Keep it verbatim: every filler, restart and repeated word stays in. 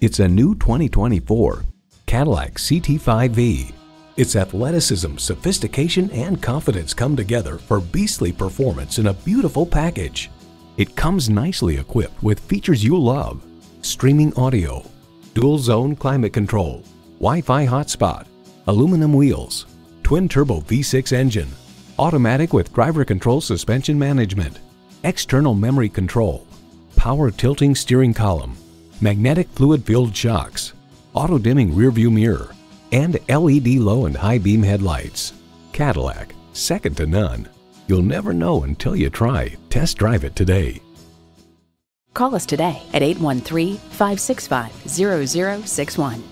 It's a new twenty twenty-four Cadillac C T five V. Its athleticism, sophistication, and confidence come together for beastly performance in a beautiful package. It comes nicely equipped with features you love: streaming audio, dual zone climate control, Wi-Fi hotspot, aluminum wheels, twin turbo V six engine, automatic with driver control suspension management, external memory control, power tilting steering column, magnetic fluid filled shocks, auto dimming rear view mirror, and L E D low and high beam headlights. Cadillac, second to none. You'll never know until you try. Test drive it today. Call us today at eight one three, five six five, zero zero six one.